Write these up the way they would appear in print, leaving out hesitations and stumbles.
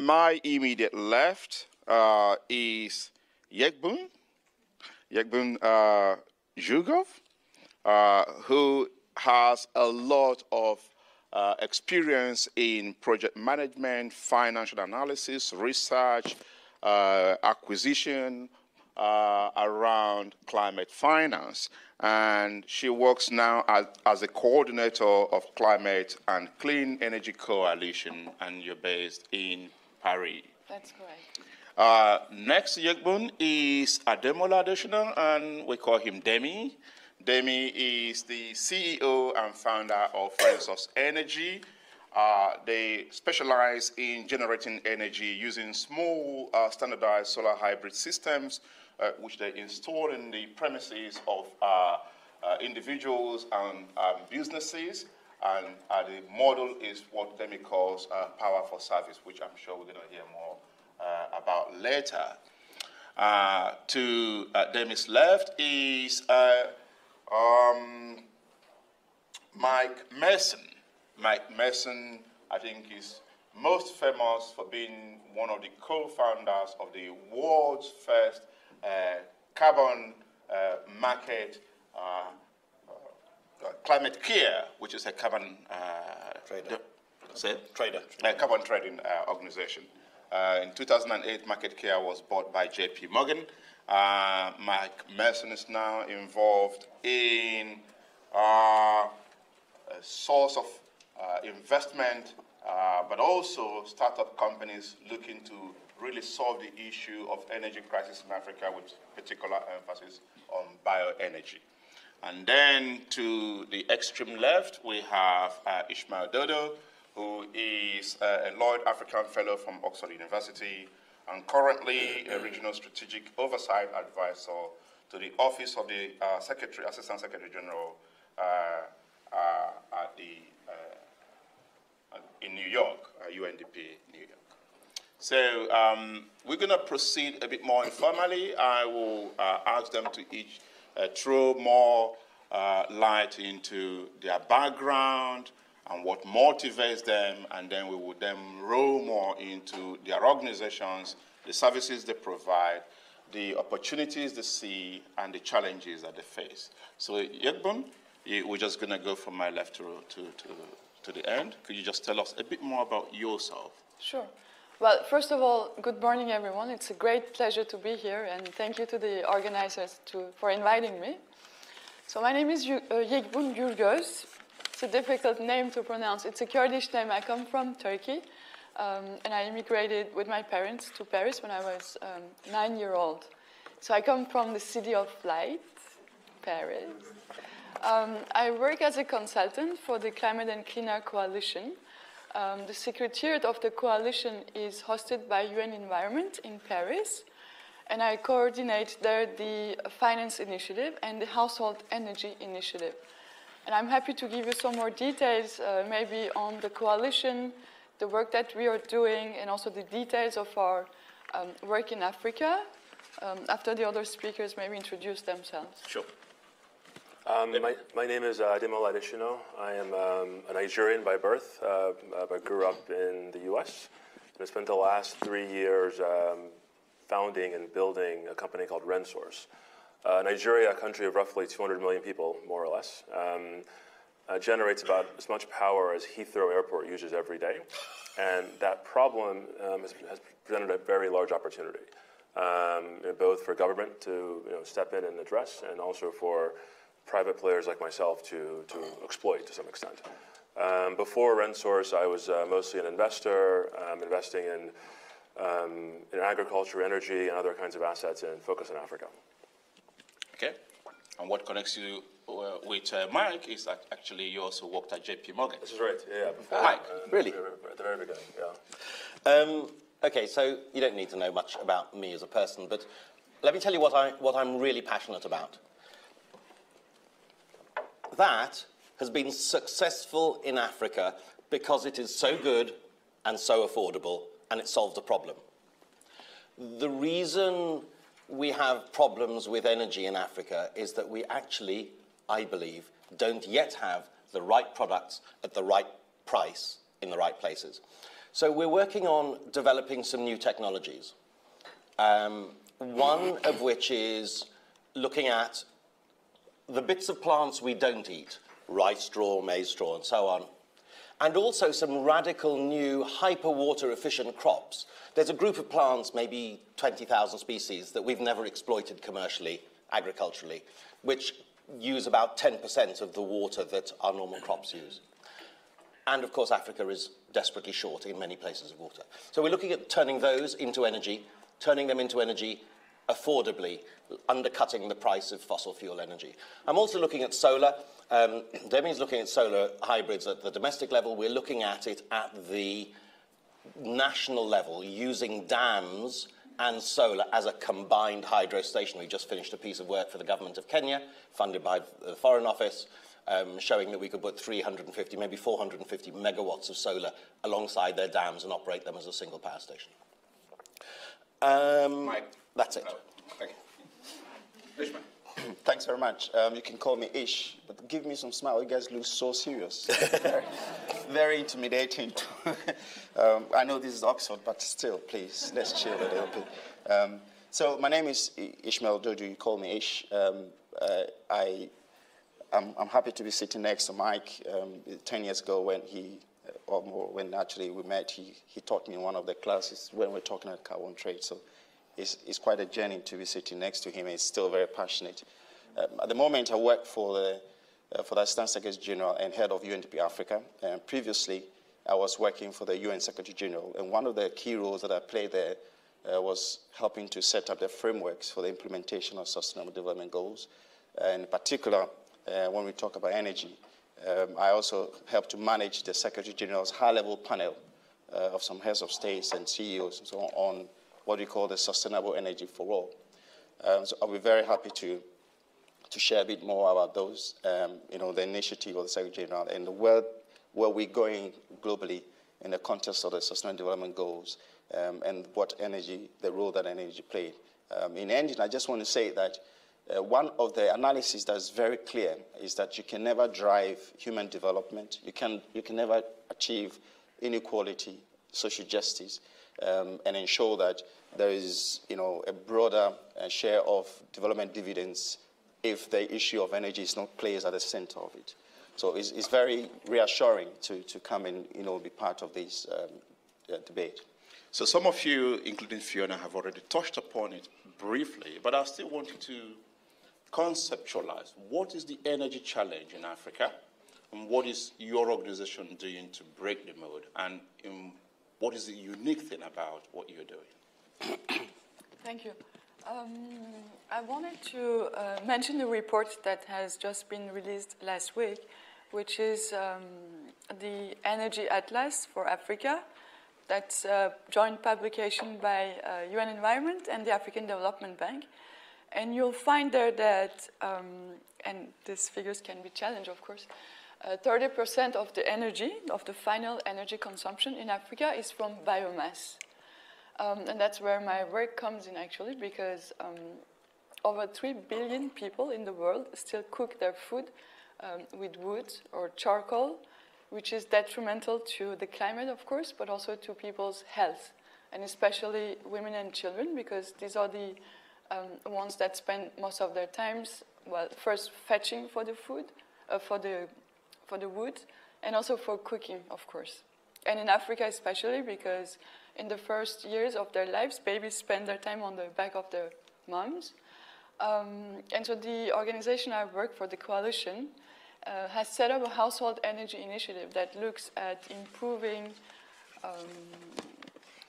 My immediate left is Yekbun Gurgoz, who has a lot of experience in project management, financial analysis, research, acquisition around climate finance. And she works now as a coordinator of Climate and Clean Energy Coalition, and you're based in Paris. That's correct. Next, Yekbun, is Ademola Adesina, and we call him Demi. Demi is the CEO and founder of Rensource Energy. They specialize in generating energy using small standardized solar hybrid systems, which they install in the premises of individuals and businesses. And the model is what Demi calls power for service, which I'm sure we're going to hear more about later. To Demi's left is Mike Mason. Mike Mason, I think, is most famous for being one of the co-founders of the world's first carbon market, Climate Care, which is a carbon carbon trading organization. In 2008, Market Care was bought by JP Morgan. Mike Mason is now involved in a source of investment, but also startup companies looking to really solve the issue of energy crisis in Africa, with particular emphasis on bioenergy. And then to the extreme left, we have Ishmael Dodoo, who is a Lloyd African Fellow from Oxford University and currently a Regional Strategic Oversight Advisor to the Office of the Assistant Secretary General in New York, UNDP New York. So we're going to proceed a bit more informally. I will ask them to each throw more light into their background and what motivates them, and then we will then roll more into their organizations, the services they provide, the opportunities they see, and the challenges that they face. So Yekbun, we're just going to go from my left to the end. Could you just tell us a bit more about yourself? Sure. Well, first of all, good morning, everyone. It's a great pleasure to be here, and thank you to the organizers for inviting me. So my name is Yekbun Gurgoz. It's a difficult name to pronounce. It's a Kurdish name. I come from Turkey, and I immigrated with my parents to Paris when I was 9-year-old. So I come from the city of light, Paris. I work as a consultant for the Climate and Clean Energy Coalition. The Secretariat of the Coalition is hosted by UN Environment in Paris, and I coordinate there the Finance Initiative and the Household Energy Initiative. And I'm happy to give you some more details, maybe on the Coalition, the work that we are doing, and also the details of our work in Africa, after the other speakers maybe introduce themselves. Sure. My name is Ademola Adesina. I am a Nigerian by birth, but grew up in the U.S. And I spent the last 3 years founding and building a company called Rensource. Nigeria, a country of roughly 200 million people, more or less, generates about as much power as Heathrow Airport uses every day. And that problem has presented a very large opportunity, both for government to step in and address, and also for private players like myself to exploit to some extent. Before Rensource, I was mostly an investor, investing in agriculture, energy, and other kinds of assets, and focus on Africa. Okay. And what connects you with Mike is that actually you also worked at JP Morgan. This is right. Yeah. Before, Mike, really? At the very beginning. Yeah. Okay. So you don't need to know much about me as a person, but let me tell you what I'm really passionate about. That has been successful in Africa because it is so good and so affordable, and it solved a problem. The reason we have problems with energy in Africa is that we actually, I believe, don't yet have the right products at the right price in the right places. So we're working on developing some new technologies, one of which is looking at the bits of plants we don't eat, rice straw, maize straw, and so on, and also some radical new hyper-water efficient crops. There's a group of plants, maybe 20,000 species, that we've never exploited commercially, agriculturally, which use about 10% of the water that our normal crops use. And of course, Africa is desperately short in many places of water. So we're looking at turning those into energy, turning them into energy affordably, undercutting the price of fossil fuel energy. I'm also looking at solar. Demi's looking at solar hybrids at the domestic level. We're looking at it at the national level, using dams and solar as a combined hydro station. We just finished a piece of work for the government of Kenya, funded by the Foreign Office, showing that we could put 350, maybe 450 megawatts of solar alongside their dams and operate them as a single power station. Mike. That's it. Okay. Ishmael. Thanks very much. You can call me Ish, but give me some smile. You guys look so serious. Very intimidating. I know this is Oxford, but still, please, let's chill a little bit. So my name is Ishmael Dodoo. You call me Ish. I'm happy to be sitting next to Mike. 10 years ago when he, or more, when actually we met, he taught me in one of the classes when we're talking about carbon trade. So it's quite a journey to be sitting next to him. He's still very passionate. At the moment, I work for the Assistant Secretary General and head of UNDP Africa. And previously, I was working for the UN Secretary General. And one of the key roles that I played there was helping to set up the frameworks for the implementation of Sustainable Development Goals. And in particular, when we talk about energy, I also helped to manage the Secretary General's high-level panel of some heads of states and CEOs and so on what we call the Sustainable Energy for All. So I'll be very happy to share a bit more about those, the initiative of the Secretary General and the world where we're going globally in the context of the Sustainable Development Goals and what energy, the role that energy played. In ending, I just want to say that one of the analyses that's very clear is that you can never drive human development, you can never achieve inequality, social justice, and ensure that there is, a broader share of development dividends if the issue of energy is not placed at the center of it. So it's very reassuring to come and, be part of this debate. So some of you, including Fiona, have already touched upon it briefly, but I still want you to conceptualize what is the energy challenge in Africa, and what is your organization doing to break the mold, and what is the unique thing about what you're doing? Thank you. I wanted to mention the report that has just been released last week, which is the Energy Atlas for Africa. That's a joint publication by UN Environment and the African Development Bank. And you'll find there that, and these figures can be challenged, of course, 30% of the energy, of the final energy consumption in Africa is from biomass. And that's where my work comes in, actually, because over 3 billion people in the world still cook their food with wood or charcoal, which is detrimental to the climate, of course, but also to people's health, and especially women and children, because these are the ones that spend most of their times, well, first fetching for the food, for the wood, and also for cooking, of course. And in Africa especially, because in the first years of their lives, babies spend their time on the back of their moms. And so the organization I work for, the coalition, has set up a household energy initiative that looks at improving,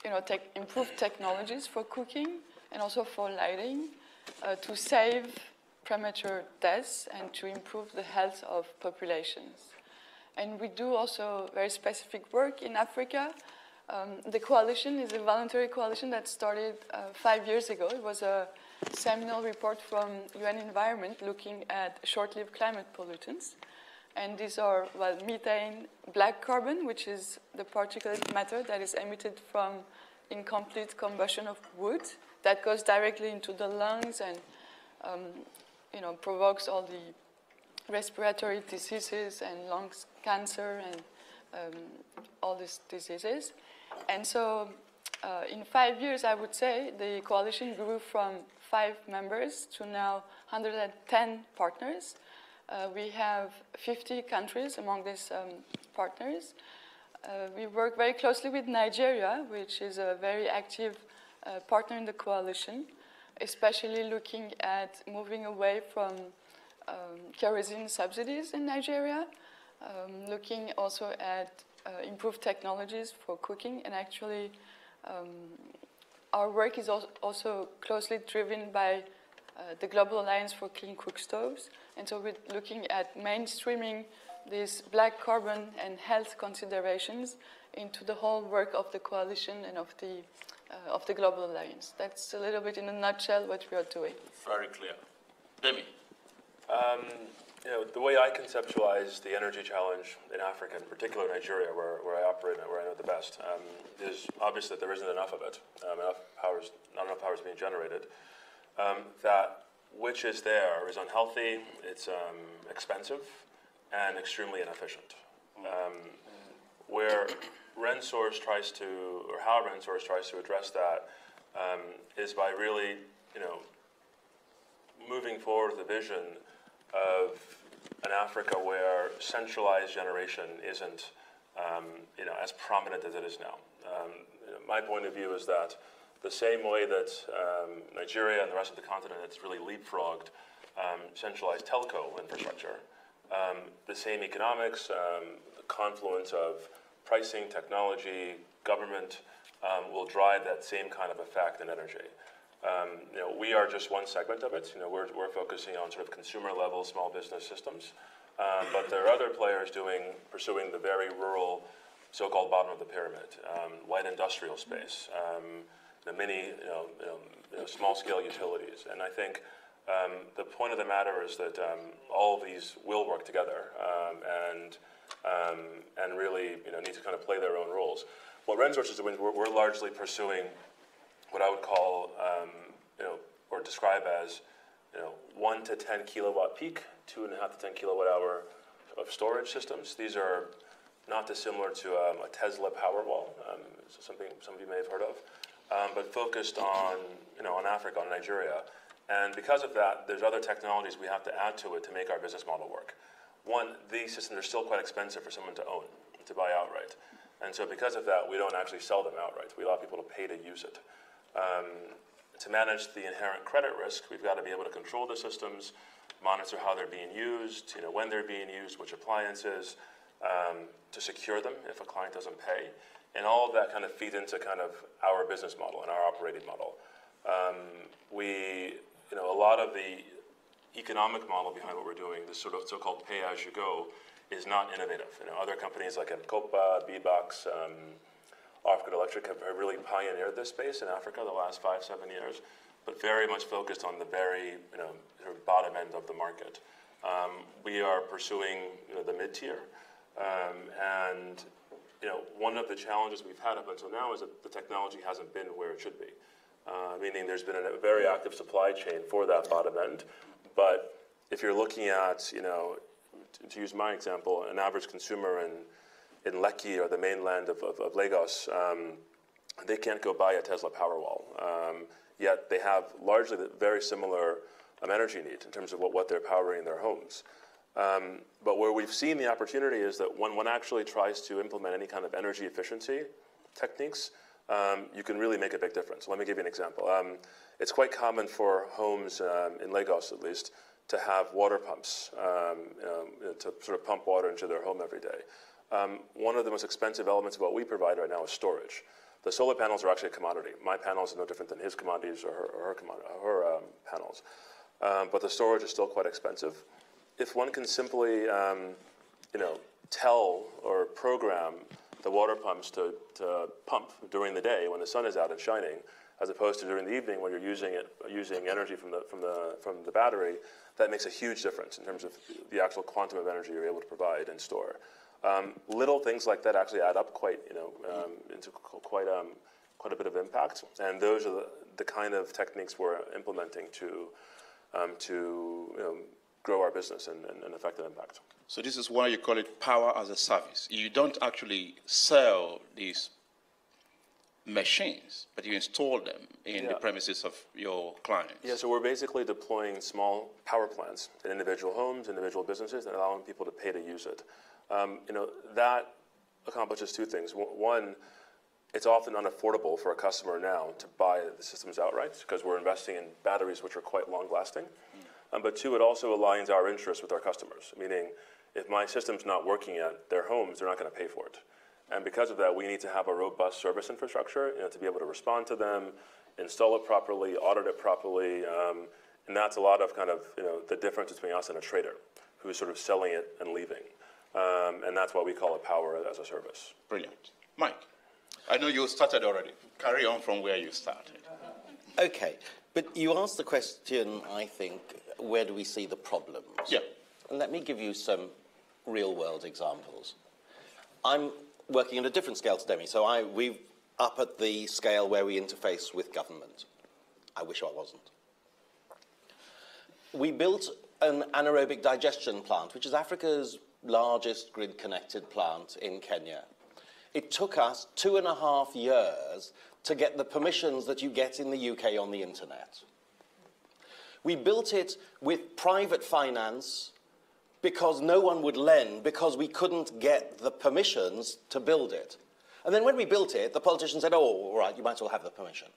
improved technologies for cooking and also for lighting to save premature deaths and to improve the health of populations. And we do also very specific work in Africa. The coalition is a voluntary coalition that started 5 years ago. It was a seminal report from UN Environment looking at short-lived climate pollutants. And these are, well, methane, black carbon, which is the particulate matter that is emitted from incomplete combustion of wood that goes directly into the lungs and provokes all the respiratory diseases and lung cancer and all these diseases. And so in 5 years, I would say, the coalition grew from 5 members to now 110 partners. We have 50 countries among these partners. We work very closely with Nigeria, which is a very active partner in the coalition, especially looking at moving away from kerosene subsidies in Nigeria, looking also at improved technologies for cooking, and actually our work is also closely driven by the Global Alliance for Clean Cookstoves, and so we're looking at mainstreaming these black carbon and health considerations into the whole work of the coalition and of the Global Alliance. That's a little bit in a nutshell what we are doing. Very clear. Demi. You know, the way I conceptualize the energy challenge in Africa, in particular Nigeria, where I operate and where I know the best, is obvious that there isn't enough of it. Not enough power is being generated. That which is there is unhealthy, it's expensive, and extremely inefficient. Where Rensource tries to, or how Rensource tries to address that, is by really, moving forward with a vision of an Africa where centralized generation isn't, as prominent as it is now. My point of view is that the same way that Nigeria and the rest of the continent has really leapfrogged centralized telco infrastructure, the same economics, the confluence of pricing, technology, government will drive that same kind of effect in energy. We are just one segment of it. We're focusing on sort of consumer level small business systems, but there are other players pursuing the very rural, so-called bottom of the pyramid, light industrial space, the mini, small-scale utilities. And I think the point of the matter is that all of these will work together and really need to kind of play their own roles. What Rensource is doing, we're largely pursuing what I would call, or describe as, 1 to 10 kilowatt peak, 2.5 to 10 kilowatt hour of storage systems. These are not dissimilar to a Tesla Powerwall, something some of you may have heard of. But focused on, on Africa, on Nigeria. And because of that, there's other technologies we have to add to it to make our business model work. One, these systems are still quite expensive for someone to own, to buy outright. And so because of that, we don't actually sell them outright. We allow people to pay to use it. To manage the inherent credit risk, we've got to be able to control the systems, monitor how they're being used, when they're being used, which appliances, to secure them if a client doesn't pay. And all of that kind of feeds into kind of our business model and our operating model. A lot of the economic model behind what we're doing, this sort of so-called pay-as-you-go, is not innovative. Other companies like M-Kopa, B-Box, African Electric have really pioneered this space in Africa the last 5-7 years, but very much focused on the very sort of bottom end of the market. We are pursuing the mid-tier, and one of the challenges we've had up until now is that the technology hasn't been where it should be, meaning there's been a very active supply chain for that bottom end. But if you're looking at, to use my example, an average consumer in Lekki or the mainland of Lagos, they can't go buy a Tesla Powerwall. Yet they have largely the very similar energy needs in terms of what they're powering in their homes. But where we've seen the opportunity is that when one actually tries to implement any kind of energy efficiency techniques, you can really make a big difference. Let me give you an example. It's quite common for homes, in Lagos at least, to have water pumps, to sort of pump water into their home every day. One of the most expensive elements of what we provide right now is storage. The solar panels are actually a commodity. My panels are no different than his commodities or her panels. But the storage is still quite expensive. If one can simply, tell or program the water pumps to pump during the day when the sun is out and shining, as opposed to during the evening when you're using energy from the battery, that makes a huge difference in terms of the actual quantum of energy you're able to provide and store. Little things like that actually add up quite, into quite a bit of impact, and those are the kind of techniques we're implementing to grow our business and affect the impact. So this is why you call it power as a service. You don't actually sell these machines, but you install them in the premises of your clients. Yeah, so we're basically deploying small power plants in individual homes, individual businesses, and allowing people to pay to use it. That accomplishes two things. One, it's often unaffordable for a customer now to buy the systems outright because we're investing in batteries which are quite long-lasting. But two, it also aligns our interests with our customers, meaning if my system's not working at their homes, they're not going to pay for it. And because of that, we need to have a robust service infrastructure to be able to respond to them, install it properly, audit it properly, and that's a lot of kind of the difference between us and a trader who's sort of selling it and leaving. And that's why we call it power as a service. Brilliant. Mike, I know you started already. Carry on from where you started. Okay, but you asked the question, I think, where do we see the problems? Yeah. And let me give you some real-world examples. I'm working on a different scale to Demi, so we're up at the scale where we interface with government. I wish I wasn't. We built an anaerobic digestion plant, which is Africa's largest grid-connected plant in Kenya. It took us 2.5 years to get the permissions that you get in the UK on the internet. We built it with private finance because no one would lend, because we couldn't get the permissions to build it. And then when we built it, the politicians said, oh, all right, you might as well have the permission.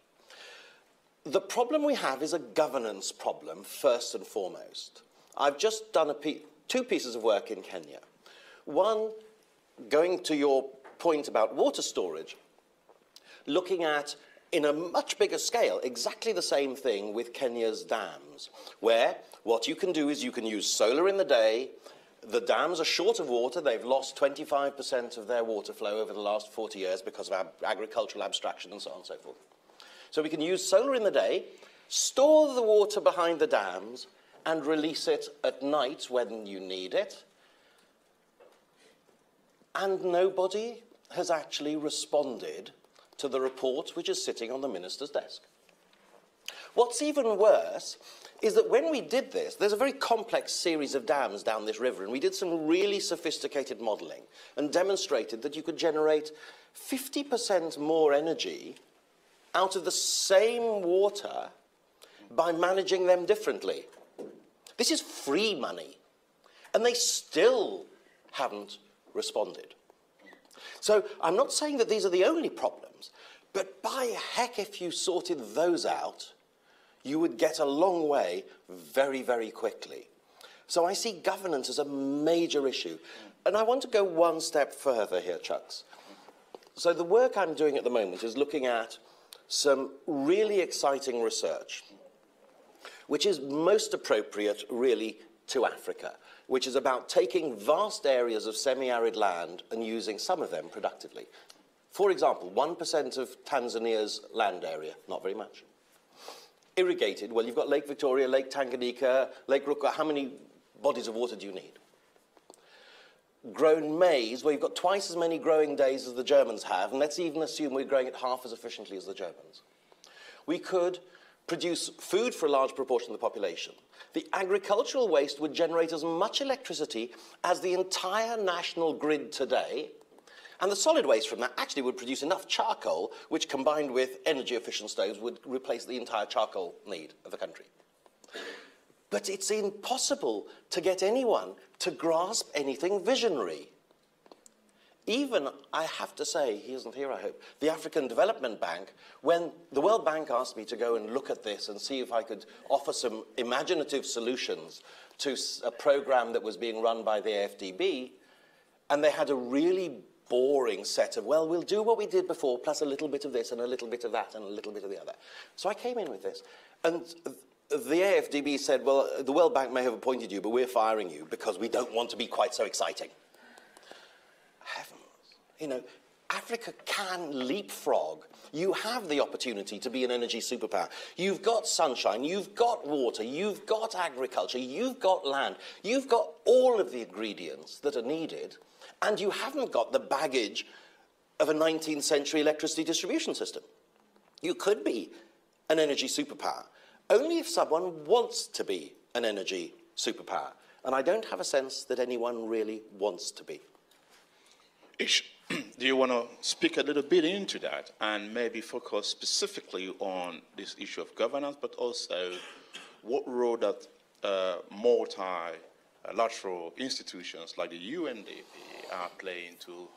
The problem we have is a governance problem, first and foremost. I've just done two pieces of work in Kenya. One, going to your point about water storage, looking at, in a much bigger scale, exactly the same thing with Kenya's dams, where what you can do is you can use solar in the day. The dams are short of water. They've lost 25% of their water flow over the last 40 years because of agricultural abstraction and so on and so forth. So we can use solar in the day, store the water behind the dams, and release it at night when you need it. And nobody has actually responded to the report which is sitting on the minister's desk. What's even worse is that when we did this, there's a very complex series of dams down this river, and we did some really sophisticated modelling and demonstrated that you could generate 50% more energy out of the same water by managing them differently. This is free money, and they still haven't responded. So I'm not saying that these are the only problems, but by heck, if you sorted those out, you would get a long way very, very quickly. So I see governance as a major issue. And I want to go one step further here, Chucks. So the work I'm doing at the moment is looking at some really exciting research, which is most appropriate, really, to Africa, which is about taking vast areas of semi-arid land and using some of them productively. For example, 1% of Tanzania's land area, not very much. Irrigated, well, you've got Lake Victoria, Lake Tanganyika, Lake Ruka. How many bodies of water do you need? Grown maize, well, you've got twice as many growing days as the Germans have, and let's even assume we're growing it half as efficiently as the Germans. We could produce food for a large proportion of the population. The agricultural waste would generate as much electricity as the entire national grid today, and the solid waste from that actually would produce enough charcoal, which combined with energy-efficient stoves would replace the entire charcoal need of the country. But it's impossible to get anyone to grasp anything visionary. Even, I have to say, he isn't here, I hope, the African Development Bank, when the World Bank asked me to go and look at this and see if I could offer some imaginative solutions to a program that was being run by the AFDB, and they had a really boring set of, well, we'll do what we did before, plus a little bit of this and a little bit of that and a little bit of the other. So I came in with this, and the AFDB said, well, the World Bank may have appointed you, but we're firing you because we don't want to be quite so exciting. Heavens, Africa can leapfrog. You have the opportunity to be an energy superpower. You've got sunshine, you've got water, you've got agriculture, you've got land, you've got all of the ingredients that are needed, and you haven't got the baggage of a 19th century electricity distribution system. You could be an energy superpower, only if someone wants to be an energy superpower. And I don't have a sense that anyone really wants to be. Ish, Do you want to speak a little bit into that and maybe focus specifically on this issue of governance, but also what role that multilateral institutions like the UNDP are playing to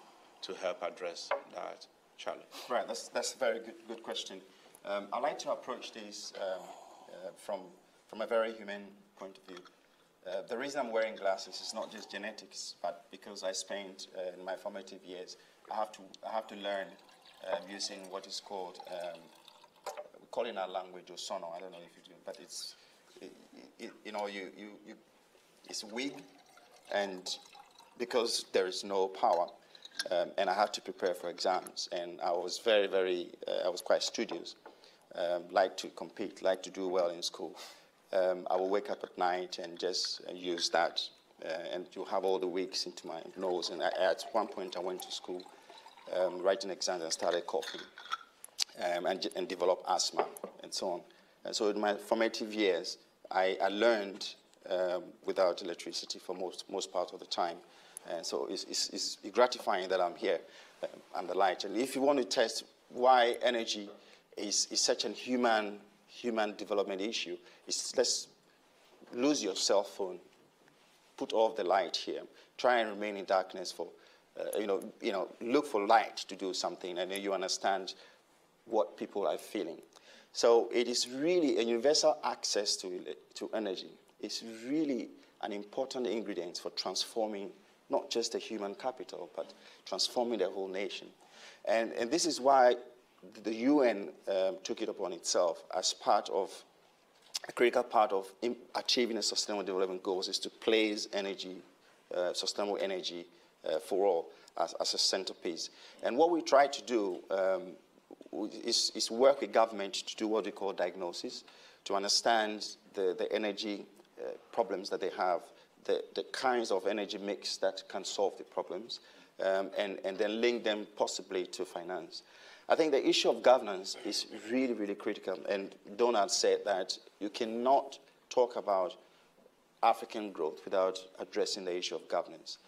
help address that challenge? Right, that's a very good question. I like to approach this from a very humane point of view. The reason I'm wearing glasses is not just genetics, but because I spent in my formative years, I have to learn using what is called, we call in our language or sono. I don't know if you do, but it's wig, and because there is no power, and I had to prepare for exams, and I was I was quite studious, liked to compete, liked to do well in school. I will wake up at night and just use that, and you'll have all the wigs into my nose. And at one point, I went to school, writing exams, and started coughing, and developed asthma and so on. And so in my formative years, I learned without electricity for most part of the time. And so it's gratifying that I'm here, and the light. And if you want to test why energy is such a human development issue, is let's lose your cell phone, put off the light here, try and remain in darkness for, look for light to do something, and then you understand what people are feeling. So it is really a universal access to energy. It's really an important ingredient for transforming not just the human capital, but transforming the whole nation. And this is why the UN took it upon itself as part of a critical part of achieving the Sustainable Development Goals is to place energy, sustainable energy for all as a centerpiece. And what we try to do is work with government to do what we call diagnosis, to understand the energy problems that they have, the kinds of energy mix that can solve the problems, and then link them possibly to finance. I think the issue of governance is really, really critical. And Donald said that you cannot talk about African growth without addressing the issue of governance.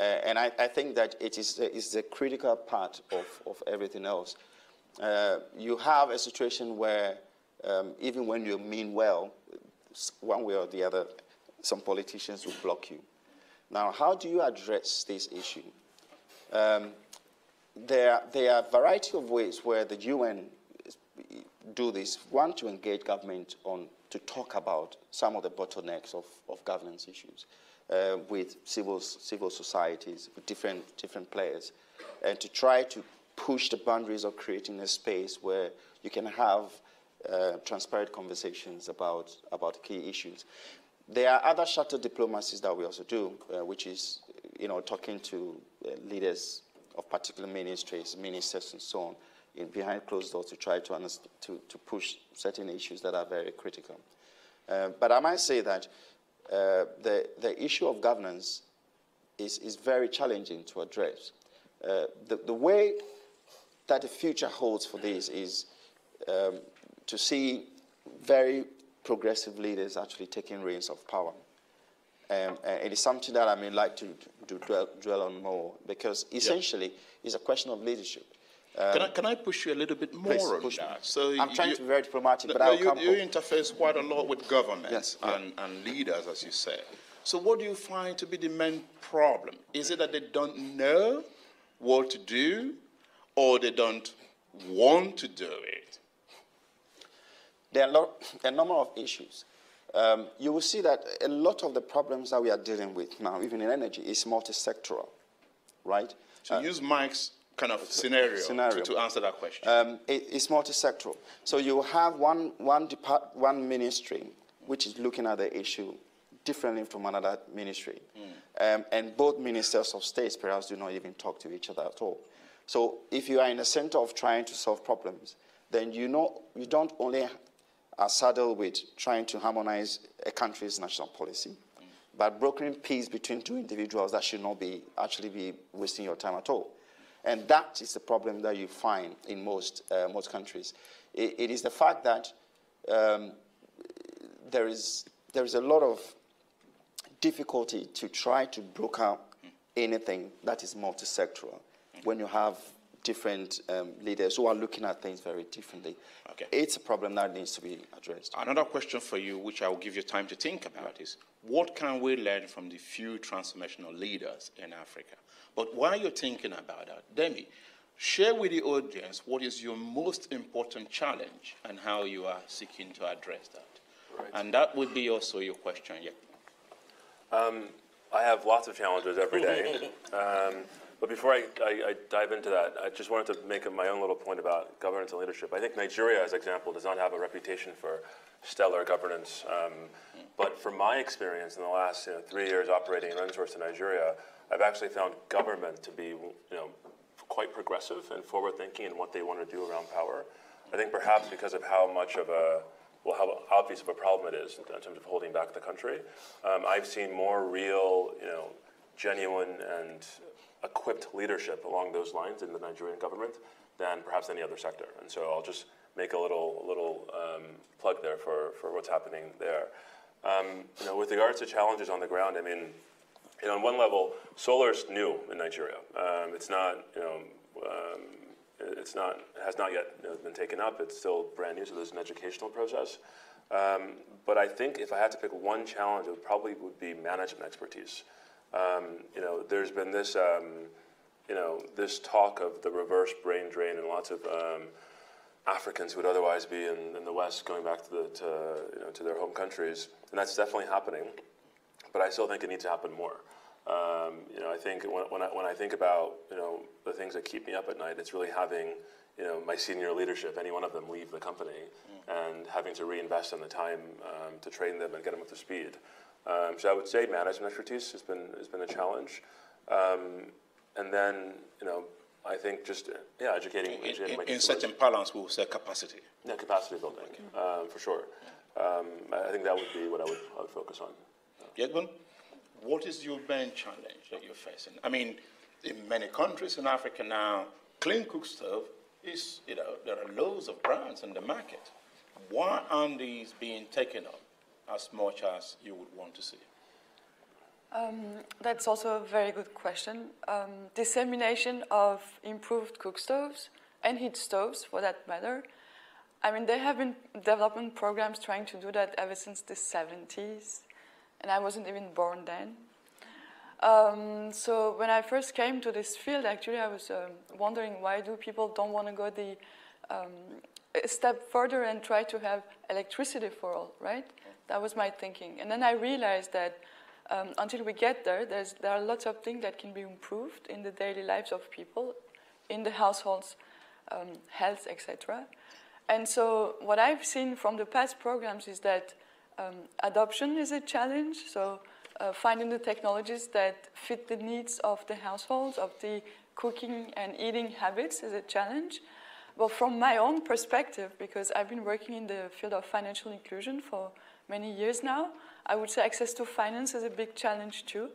And I think that it is the critical part of everything else. You have a situation where even when you mean well, one way or the other, some politicians will block you. Now, how do you address this issue? There are a variety of ways where the UN do this. One, to engage government to talk about some of the bottlenecks of governance issues with civil societies, with different players, and to try to push the boundaries of creating a space where you can have transparent conversations about key issues. There are other shuttle diplomacies that we also do, which is talking to leaders of particular ministries, ministers, and so on, behind closed doors to try to push certain issues that are very critical. But I might say that the issue of governance is very challenging to address. The way that the future holds for this is to see very progressive leaders actually taking reins of power. And it is something that I may like to dwell on more, because essentially it's a question of leadership. Can I push you a little bit more on that? So I'm trying to be very diplomatic, but I'll come. You interface quite a lot with governments and leaders, as you say. So what do you find to be the main problem? Is it that they don't know what to do, or they don't want to do it? There are a number of issues. You will see that a lot of the problems that we are dealing with now, even in energy, is multi-sectoral, right? So use Mike's kind of scenario. To answer that question. It's multi-sectoral. So you have one ministry which is looking at the issue differently from another ministry. And both ministers of states perhaps do not even talk to each other at all. So if you are in the center of trying to solve problems, then you don't only are saddled with trying to harmonize a country's national policy, but brokering peace between two individuals that should not be actually be wasting your time at all. And that is the problem that you find in most countries. It is the fact that there is a lot of difficulty to try to broker anything that is multi-sectoral. when you have different leaders who are looking at things very differently. Okay. It's a problem that needs to be addressed. Another question for you, which I will give you time to think about, is what can we learn from the few transformational leaders in Africa? But while you're thinking about that, Demi, share with the audience what is your most important challenge and how you are seeking to address that. Right. And that would be also your question. Yeah. I have lots of challenges every day. But before I dive into that, I just wanted to make my own little point about governance and leadership. I think Nigeria, as an example, does not have a reputation for stellar governance. But from my experience in the last 3 years operating in Rensource in Nigeria, I've actually found government to be quite progressive and forward-thinking in what they want to do around power. I think perhaps because of how much of a how obvious of a problem it is in terms of holding back the country, I've seen more real, genuine and equipped leadership along those lines in the Nigerian government than perhaps any other sector. And so I'll just make a little plug there for what's happening there. With regards to challenges on the ground, I mean, on one level, solar is new in Nigeria. It's not, has not yet been taken up. It's still brand new, so there's an educational process. But I think if I had to pick one challenge, it would probably be management expertise. There's been this, this talk of the reverse brain drain, and lots of Africans who would otherwise be in the West going back to their home countries, and that's definitely happening. But I still think it needs to happen more. I think when I think about the things that keep me up at night, it's really having my senior leadership, any one of them, leave the company, and having to reinvest in the time to train them and get them up to speed. So I would say management expertise has been a challenge, and then I think just educating in such imbalance, we will say capacity. Yeah, capacity building for sure. I think that would be what I would focus on. Yekbun, what is your main challenge that you're facing? I mean, in many countries in Africa now, clean cookstove is there are loads of brands in the market. Why aren't these being taken up as much as you would want to see? That's also a very good question. Dissemination of improved cookstoves and heat stoves, for that matter. I mean, there have been development programs trying to do that ever since the 70s, and I wasn't even born then. So when I first came to this field, actually, I was wondering why do people don't want to go the step further and try to have electricity for all, right? That was my thinking. And then I realized that until we get there, there are lots of things that can be improved in the daily lives of people, in the households, health, etc. And so what I've seen from the past programs is that adoption is a challenge, so finding the technologies that fit the needs of the households, of the cooking and eating habits is a challenge. Well, from my own perspective, because I've been working in the field of financial inclusion for many years now, I would say access to finance is a big challenge too.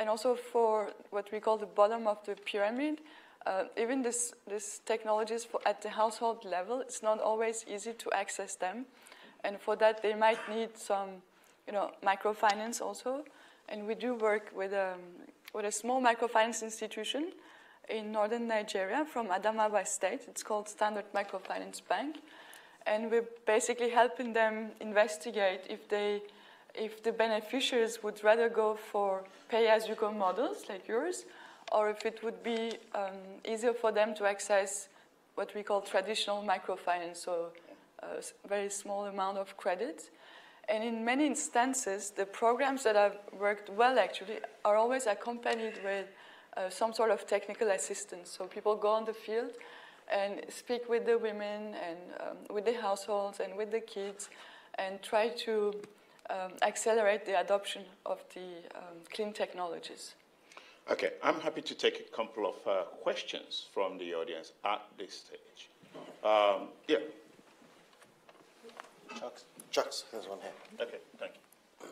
And also for what we call the bottom of the pyramid, even this technologies at the household level, it's not always easy to access them. And for that, they might need some microfinance also. And we do work with a small microfinance institution in northern Nigeria from Adamawa State. It's called Standard Microfinance Bank. And we're basically helping them investigate if the beneficiaries would rather go for pay-as-you-go models like yours, or if it would be easier for them to access what we call traditional microfinance, so a very small amount of credit. And in many instances, the programs that have worked well, actually, are always accompanied with some sort of technical assistance. So people go on the field and speak with the women and with the households and with the kids and try to accelerate the adoption of the clean technologies. Okay, I'm happy to take a couple of questions from the audience at this stage. Yeah. Chucks, there's one here. Okay, thank you.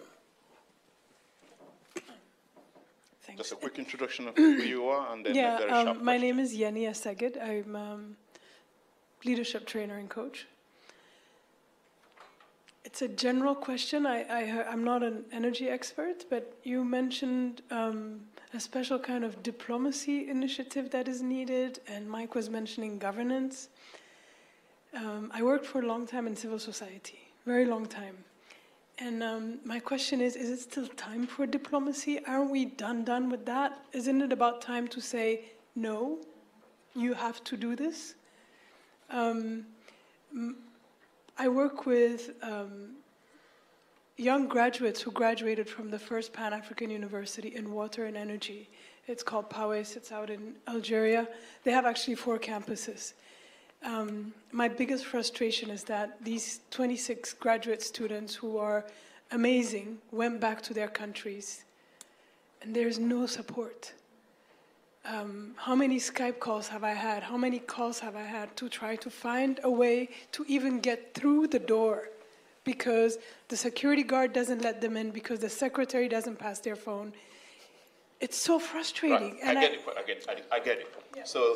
Thanks. Just a quick introduction of who you are, and then a very sharp my question. Name is Yeni Asegid. I'm a leadership trainer and coach. It's a general question. I'm not an energy expert, but you mentioned a special kind of diplomacy initiative that is needed, and Mike was mentioning governance. I worked for a long time in civil society, very long time. And my question is it still time for diplomacy? Aren't we done with that? Isn't it about time to say, no, you have to do this? I work with young graduates who graduated from the first Pan-African University in water and energy. It's called PAWES. It's out in Algeria. They have actually 4 campuses. My biggest frustration is that these 26 graduate students who are amazing went back to their countries, and there's no support. How many Skype calls have I had? How many calls have I had to try to find a way to even get through the door? Because the security guard doesn't let them in, because the secretary doesn't pass their phone. It's so frustrating. Right. And I get it. Yeah. So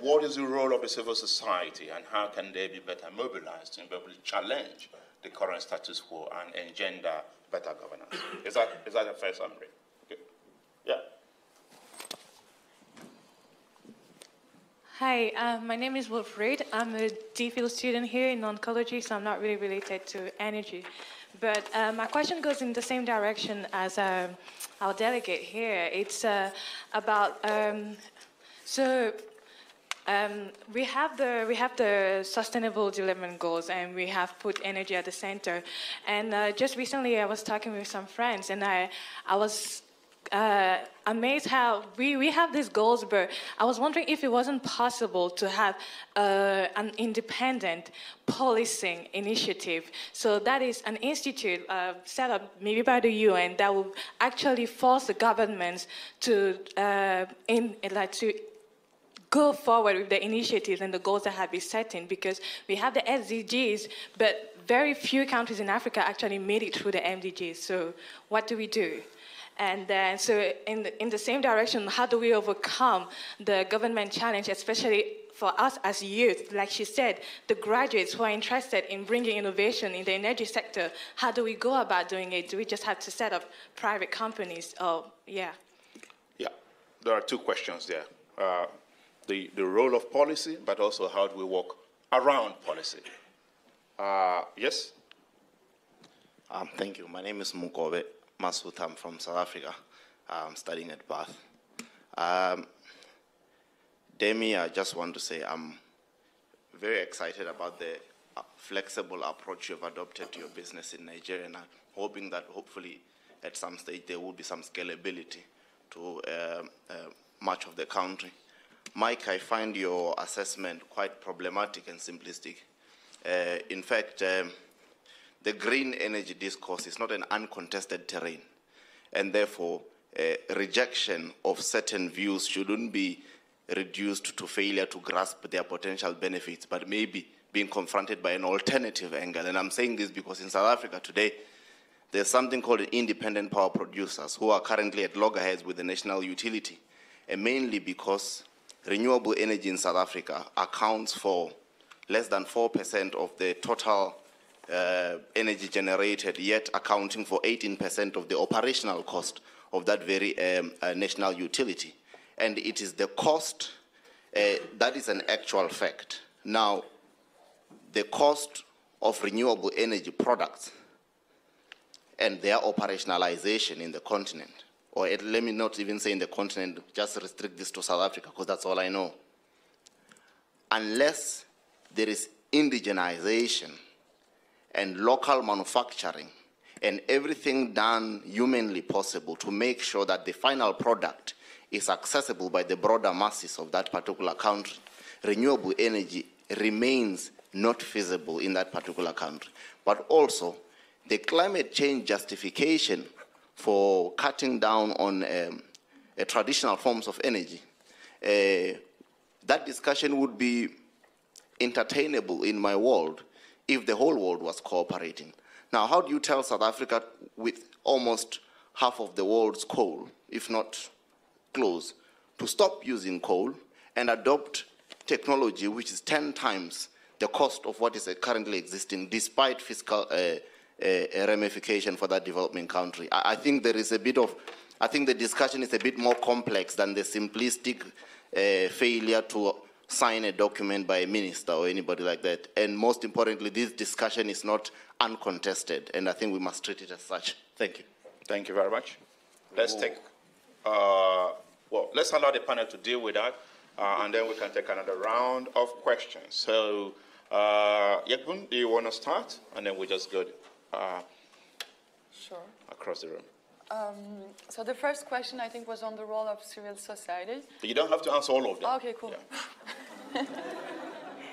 what is the role of the civil society, and how can they be better mobilized and be able to challenge the current status quo and engender better governance? Is that a fair summary? Okay. Yeah. Hi, my name is Wolf Reid. I'm a DPhil student here in oncology, so I'm not really related to energy. But my question goes in the same direction as our delegate here. It's about we have the Sustainable Development Goals, and we have put energy at the center. And just recently, I was talking with some friends, and I was amazed how we have these goals, but I was wondering if it wasn't possible to have an independent policing initiative. So that is an institute set up maybe by the UN that will actually force the governments to go forward with the initiatives and the goals that have been setting, because we have the SDGs, but very few countries in Africa actually made it through the MDGs. So what do we do? And then, so in the same direction, how do we overcome the government challenge, especially for us as youth? Like she said, the graduates who are interested in bringing innovation in the energy sector, how do we go about doing it? Do we just have to set up private companies? Oh, yeah. Yeah, there are 2 questions there. The role of policy, but also how do we work around policy? Yes? Thank you. My name is Mukobe Masut. I'm from South Africa. I'm studying at Bath. Demi, I just want to say I'm very excited about the flexible approach you've adopted to your business in Nigeria, and I'm hoping that hopefully at some stage there will be some scalability to much of the country. Mike, I find your assessment quite problematic and simplistic. In fact, the green energy discourse is not an uncontested terrain, and therefore rejection of certain views shouldn't be reduced to failure to grasp their potential benefits, but maybe being confronted by an alternative angle. And I'm saying this because in South Africa today, there's something called independent power producers who are currently at loggerheads with the national utility, and mainly because renewable energy in South Africa accounts for less than 4% of the total energy generated, yet accounting for 18% of the operational cost of that very national utility. And it is the cost that is an actual fact. Now, the cost of renewable energy products and their operationalization in the continent, or let me not even say in the continent, just restrict this to South Africa, because that's all I know. Unless there is indigenization and local manufacturing and everything done humanly possible to make sure that the final product is accessible by the broader masses of that particular country, renewable energy remains not feasible in that particular country. But also, the climate change justification for cutting down on traditional forms of energy, that discussion would be entertainable in my world if the whole world was cooperating. Now, how do you tell South Africa, with almost half of the world's coal, if not close, to stop using coal and adopt technology which is 10 times the cost of what is currently existing, despite fiscal ramification for that developing country. I think there is a bit of, I think the discussion is a bit more complex than the simplistic failure to sign a document by a minister or anybody like that. And most importantly, this discussion is not uncontested, and I think we must treat it as such. Thank you. Thank you very much. Let's take, well, let's allow the panel to deal with that, and then we can take another round of questions. So, Yekbun, do you want to start? And then we just go sure. Across the room. So the first question, I think, was on the role of civil society. But you don't have to answer all of them. Okay, cool. Yeah,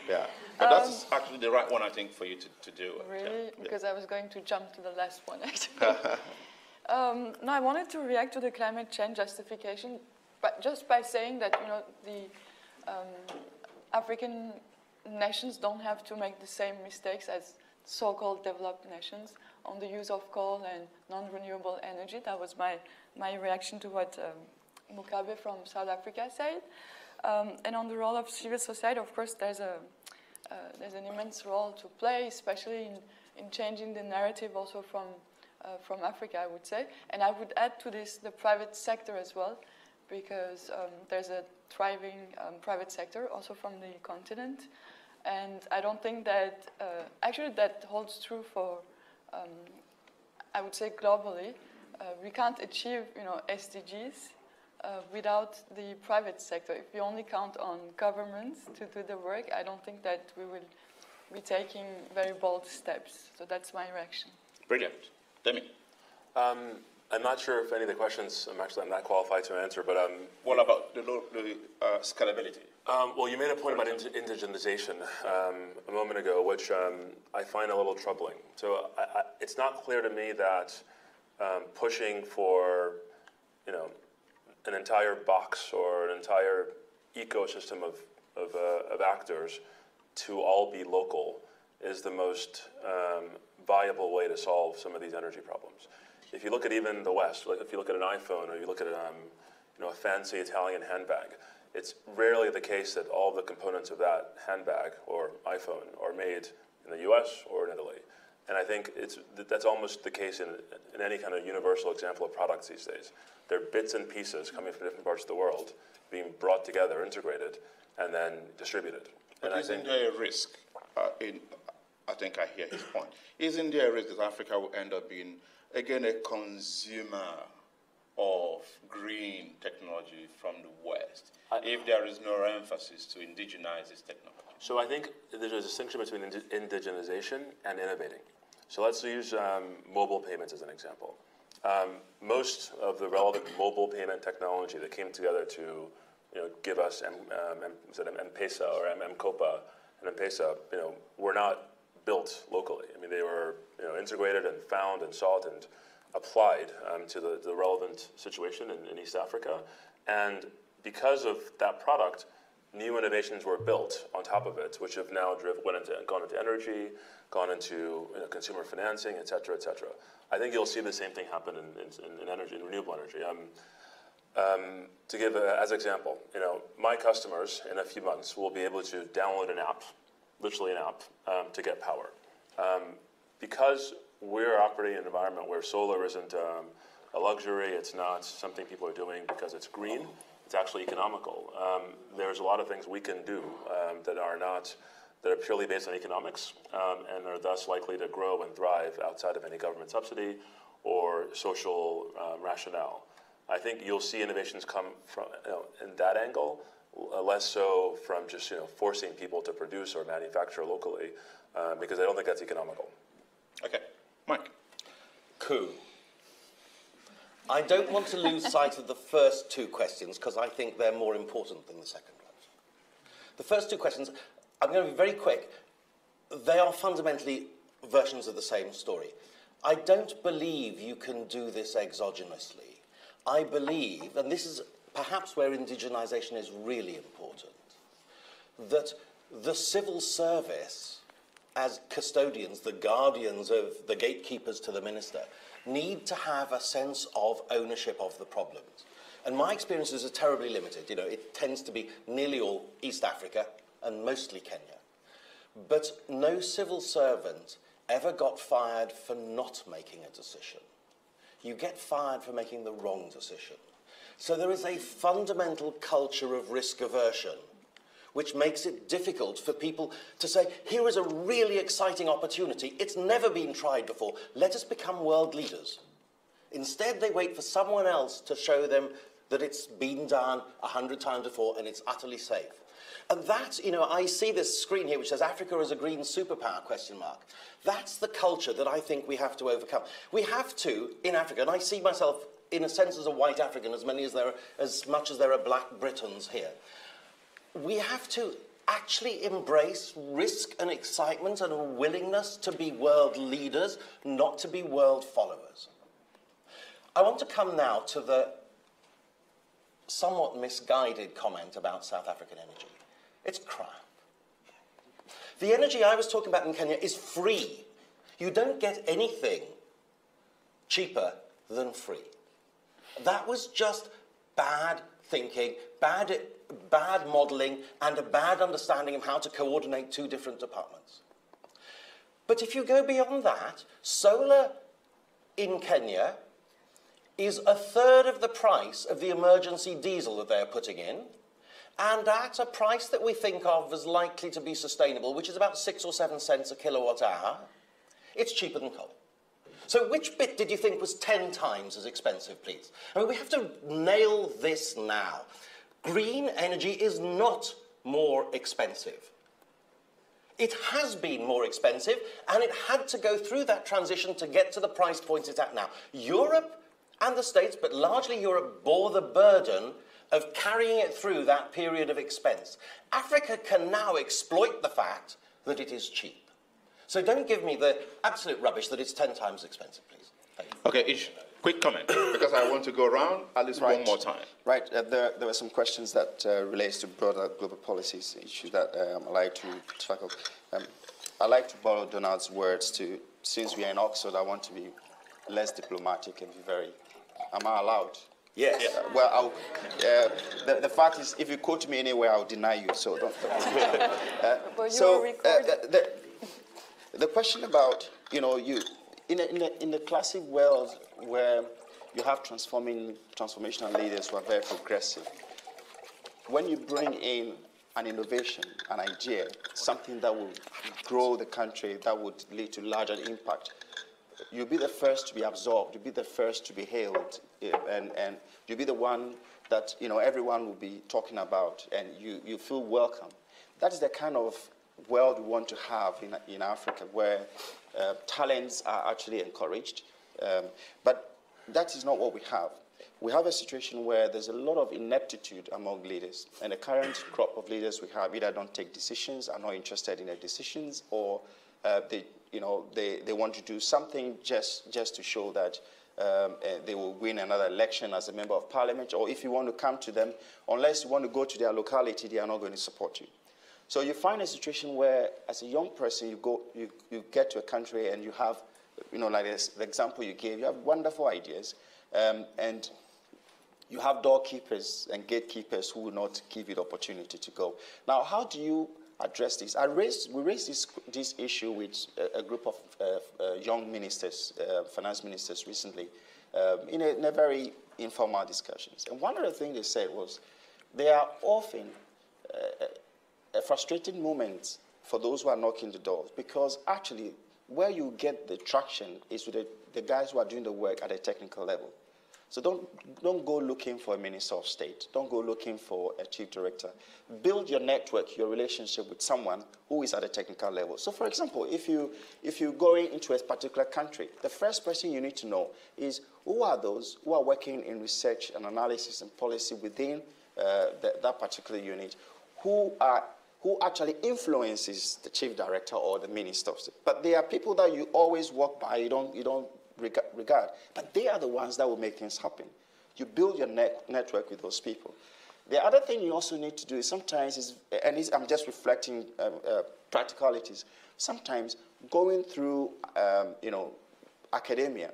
yeah. But that's actually the right one, I think, for you to do. Really? Yeah. Because yeah. I was going to jump to the last one, actually. No, I wanted to react to the climate change justification, but just by saying that, you know, the African nations don't have to make the same mistakes as so-called developed nations on the use of coal and non-renewable energy. That was my reaction to what Mukabe from South Africa said. And on the role of civil society, of course, there's an immense role to play, especially in changing the narrative also from Africa, I would say. And I would add to this the private sector as well, because there's a thriving private sector also from the continent. And I don't think that, actually that holds true for, I would say globally. We can't achieve, you know, SDGs without the private sector. If we only count on governments to do the work, I don't think that we will be taking very bold steps. So that's my reaction. Brilliant. Demi. I'm not sure if any of the questions I'm not qualified to answer, but... what about the scalability? Well, you made a point about indigenization a moment ago, which I find a little troubling. So it's not clear to me that pushing for, you know, an entire box or an entire ecosystem of actors to all be local is the most viable way to solve some of these energy problems. If you look at even the West, like if you look at an iPhone or you look at you know, a fancy Italian handbag, it's rarely the case that all the components of that handbag or iPhone are made in the U.S. or in Italy. And I think that's almost the case in any kind of universal example of products these days. They're bits and pieces coming from different parts of the world, being brought together, integrated, and then distributed. But and isn't there a risk? I think I hear his point. Isn't there a risk that Africa will end up being, again, a consumer of green technology from the West, if there is no emphasis to indigenize this technology? So I think there's a distinction between indigenization and innovating. So let's use mobile payments as an example. Most of the relevant mobile payment technology that came together to, you know, give us M-Pesa or M-Kopa and M-Pesa, you know, were not built locally. I mean, they were, you know, integrated and found and sought and applied to the relevant situation in East Africa. And because of that product, new innovations were built on top of it, which have now gone into energy, gone into, you know, consumer financing, et cetera, et cetera. I think you'll see the same thing happen in energy, in renewable energy. To give as example, you know, my customers in a few months will be able to download an app, literally an app, to get power. Because we're operating in an environment where solar isn't a luxury, it's not something people are doing because it's green, it's actually economical. There's a lot of things we can do that are purely based on economics and are thus likely to grow and thrive outside of any government subsidy or social rationale. I think you'll see innovations come from, you know, in that angle, less so from just, you know, forcing people to produce or manufacture locally, because I don't think that's economical. Okay, Mike. Cool. I don't want to lose sight of the first two questions because I think they're more important than the second ones. The first two questions, I'm going to be very quick. They are fundamentally versions of the same story. I don't believe you can do this exogenously. I believe, and this is perhaps where indigenization is really important, that the civil service, as custodians, the guardians of the gatekeepers to the minister, need to have a sense of ownership of the problems. And my experiences are terribly limited. You know, it tends to be nearly all East Africa and mostly Kenya. But no civil servant ever got fired for not making a decision. You get fired for making the wrong decision. So there is a fundamental culture of risk aversion, which makes it difficult for people to say, here is a really exciting opportunity. It's never been tried before. Let us become world leaders. Instead, they wait for someone else to show them that it's been done 100 times before and it's utterly safe. And that, you know, I see this screen here which says Africa is a green superpower, question mark. That's the culture that I think we have to overcome. We have to, in Africa, and I see myself, in a sense, as a white African, as much as there are black Britons here. We have to actually embrace risk and excitement and a willingness to be world leaders, not to be world followers. I want to come now to the somewhat misguided comment about South African energy. It's crap. The energy I was talking about in Kenya is free. You don't get anything cheaper than free. That was just bad thinking, bad modelling, and a bad understanding of how to coordinate two different departments. But if you go beyond that, solar in Kenya is a third of the price of the emergency diesel that they're putting in, and at a price that we think of as likely to be sustainable, which is about 6 or 7 cents a kilowatt hour, it's cheaper than coal. So which bit did you think was 10 times as expensive, please? I mean, we have to nail this now. Green energy is not more expensive. It has been more expensive, and it had to go through that transition to get to the price point it's at now. Europe and the States, but largely Europe, bore the burden of carrying it through that period of expense. Africa can now exploit the fact that it is cheap. So don't give me the absolute rubbish that it's 10 times expensive, please. Thank you. Okay, Ish, quick comment, because I want to go around at least one more time. Right, there were some questions that relates to broader global policies issues that I'd like to tackle. I'd like to borrow Donald's words to, since we are in Oxford, I want to be less diplomatic and be very... Am I allowed? Yes. Yeah. Well, the fact is, if you quote me anywhere, I'll deny you, so don't... The question about, you know, in the classic world where you have transformational leaders who are very progressive, when you bring in an innovation, an idea, something that will grow the country, that would lead to larger impact, you'll be the first to be absorbed, you'll be the first to be hailed, and you'll be the one that, you know, everyone will be talking about, and you feel welcome. That is the kind of world we want to have in Africa, where talents are actually encouraged. But that is not what we have. We have a situation where there's a lot of ineptitude among leaders, and the current crop of leaders we have either don't take decisions, are not interested in their decisions, or they want to do something just to show that they will win another election as a member of parliament, or if you want to come to them, unless you want to go to their locality, they are not going to support you. So you find a situation where, as a young person, you get to a country and you have, you know, like this, the example you gave, you have wonderful ideas, and you have doorkeepers and gatekeepers who will not give you the opportunity to go. Now, how do you address this? We raised this issue with a group of young ministers, finance ministers recently, in a very informal discussions. And one of the things they said was, they are often... a frustrating moment for those who are knocking the doors, because actually where you get the traction is with the guys who are doing the work at a technical level. So don't go looking for a minister of state. Don't go looking for a chief director. Build your network, your relationship with someone who is at a technical level. So, for example, if you're going into a particular country, the first person you need to know is who are those who are working in research and analysis and policy within that particular unit, who actually influences the chief director or the minister. But they are people that you always walk by, you don't regard. But they are the ones that will make things happen. You build your network with those people. The other thing you also need to do is sometimes, I'm just reflecting practicalities, sometimes going through academia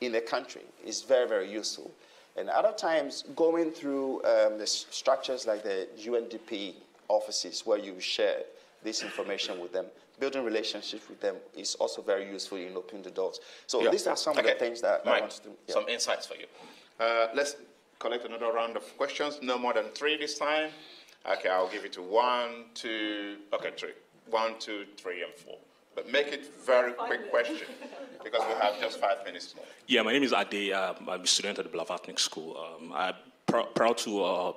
in the country is very, very useful. And other times going through the structures like the UNDP offices where you share this information with them. Building relationships with them is also very useful in opening the doors. So these are some of the things that Mike, I want to do. Yeah. Some insights for you. Let's collect another round of questions. No more than three this time. Okay, I'll give it to three. 1, 2, 3, and 4. But make it very quick question, because we have just 5 minutes more. Yeah, my name is Ade. I'm a student at the Blavatnik School. I'm proud to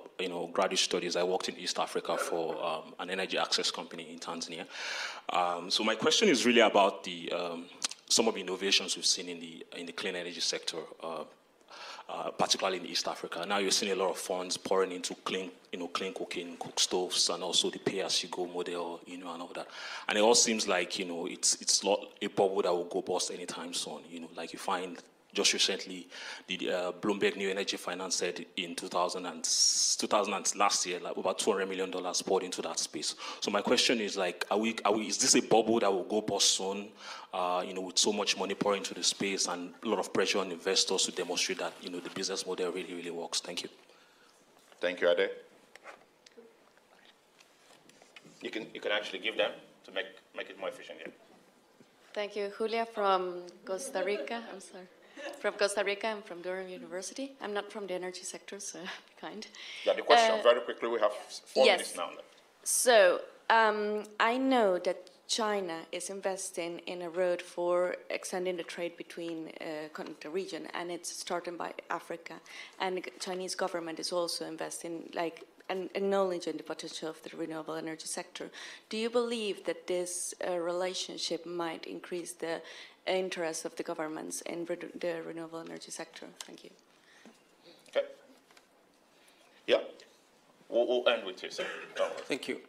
graduate studies. I worked in East Africa for an energy access company in Tanzania. So my question is really about the some of the innovations we've seen in the clean energy sector. Particularly in East Africa. Now you're seeing a lot of funds pouring into clean, clean cooking, cookstoves, and also the pay-as-you-go model, and all that. And it all seems like, it's not a bubble that will go bust anytime soon. Like you find just recently, the Bloomberg New Energy Finance said in 2000 last year, like about $200 million poured into that space. So my question is, like, is this a bubble that will go bust soon? With so much money pouring into the space and a lot of pressure on investors to demonstrate that the business model really, really works. Thank you. Thank you, Ade. You can actually give them to make it more efficient here. Thank you, Julia from Costa Rica. I'm sorry. From Costa Rica, I'm from Durham University. I'm not from the energy sector, so kind. Yeah, the question very quickly. We have 4 minutes now. So I know that China is investing in a road for extending the trade between the region, and it's starting by Africa. And the Chinese government is also investing, like, and acknowledging the potential of the renewable energy sector. Do you believe that this relationship might increase the interest of the governments in the renewable energy sector? Thank you. Okay. Yeah. We'll end with you, sir. Thank you.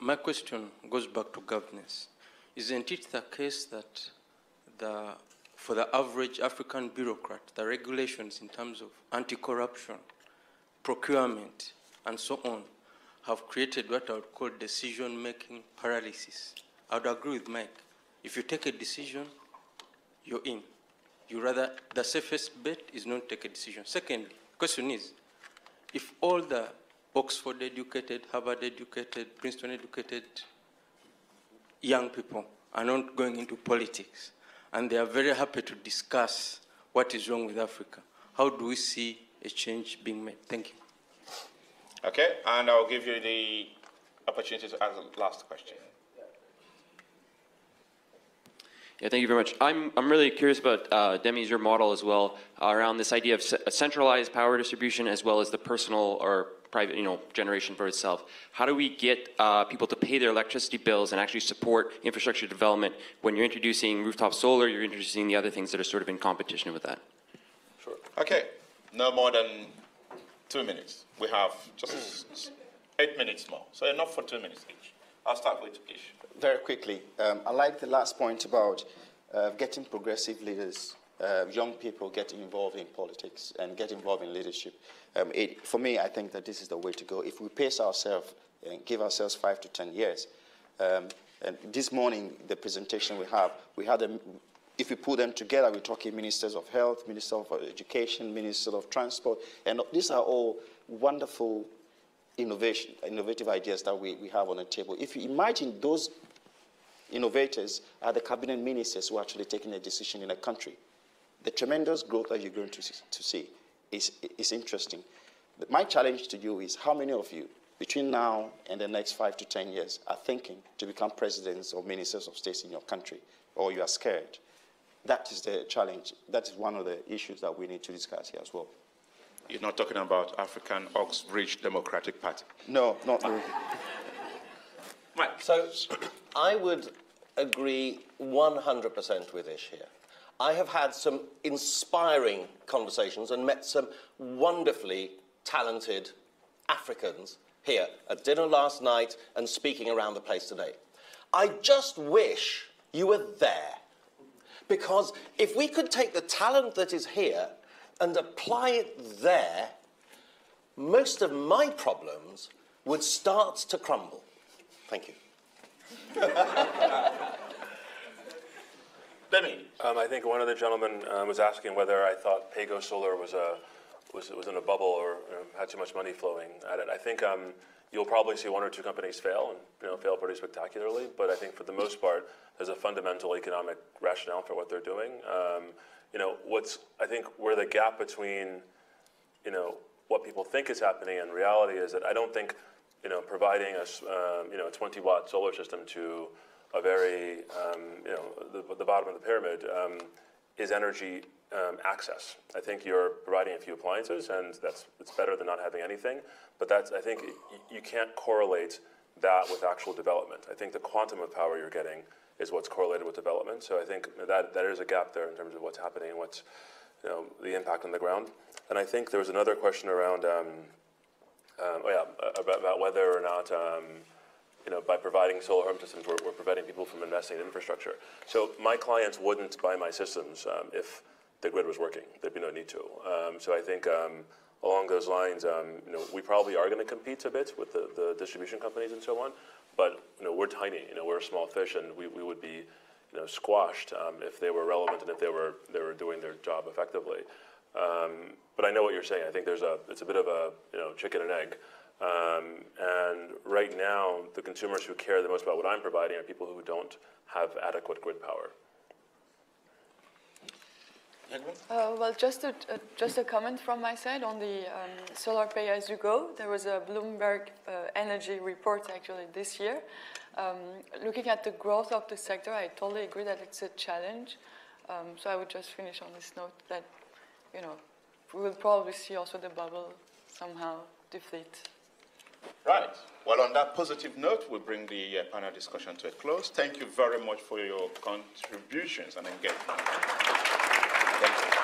My question goes back to governance. Isn't it the case that for the average African bureaucrat, the regulations in terms of anti-corruption, procurement, and so on, have created what I would call decision-making paralysis? I would agree with Mike. If you take a decision, you're in. The safest bet is not take a decision. Secondly, question is, if all the Oxford-educated, Harvard-educated, Princeton-educated young people are not going into politics, and they are very happy to discuss what is wrong with Africa, how do we see a change being made? Thank you. Okay, and I'll give you the opportunity to ask the last question. Yeah, thank you very much. I'm really curious about, Demi's, your model as well, around this idea of centralized power distribution as well as the personal or private, generation for itself. How do we get people to pay their electricity bills and actually support infrastructure development when you're introducing rooftop solar, you're introducing the other things that are sort of in competition with that? Sure. Okay, no more than 2 minutes. We have just 8 minutes more, so enough for 2 minutes each. I'll start with Ish. Very quickly, I like the last point about getting progressive leaders, young people get involved in politics and get involved in leadership. For me, I think that this is the way to go. If we pace ourselves and give ourselves 5 to 10 years, and this morning, the presentation we had a, if we put them together, we're talking ministers of health, minister of education, minister of transport, and these are all wonderful innovative ideas that we have on the table. If you imagine those innovators are the cabinet ministers who are actually taking a decision in a country, the tremendous growth that you're going to see is interesting. But my challenge to you is how many of you, between now and the next 5 to 10 years, are thinking to become presidents or ministers of states in your country, or you are scared? That is the challenge. That is one of the issues that we need to discuss here as well. You're not talking about African Oxbridge Democratic Party. No, not really. Right, so I would agree 100% with Ish here. I have had some inspiring conversations and met some wonderfully talented Africans here at dinner last night and speaking around the place today. I just wish you were there, because if we could take the talent that is here and apply it there, most of my problems would start to crumble. Thank you. Demi. I think one of the gentlemen was asking whether I thought PayGo Solar was a was in a bubble or had too much money flowing at it. I think you'll probably see one or two companies fail, and fail pretty spectacularly. But I think for the most part, there's a fundamental economic rationale for what they're doing. I think where the gap between what people think is happening and reality is that I don't think providing a 20-watt solar system to a very the bottom of the pyramid is energy access. I think you're providing a few appliances, and it's better than not having anything. But I think you can't correlate that with actual development. I think the quantum of power you're getting is what's correlated with development. So I think that is a gap there in terms of what's happening and what's the impact on the ground. And I think there was another question around about whether or not by providing solar home systems, we're preventing people from investing in infrastructure. So my clients wouldn't buy my systems if the grid was working. There'd be no need to. So I think along those lines, we probably are going to compete a bit with the distribution companies and so on. But we're tiny. We're a small fish, and we would be squashed if they were relevant and if they were doing their job effectively. But I know what you're saying. I think it's a bit of a chicken and egg. And right now, the consumers who care the most about what I'm providing are people who don't have adequate grid power. Well, just a comment from my side on the solar pay-as-you-go. There was a Bloomberg Energy report actually this year. Looking at the growth of the sector, I totally agree that it's a challenge. So I would just finish on this note that we will probably see also the bubble somehow deflate. Right. Well, on that positive note, we'll bring the panel discussion to a close. Thank you very much for your contributions and engagement. Thank you.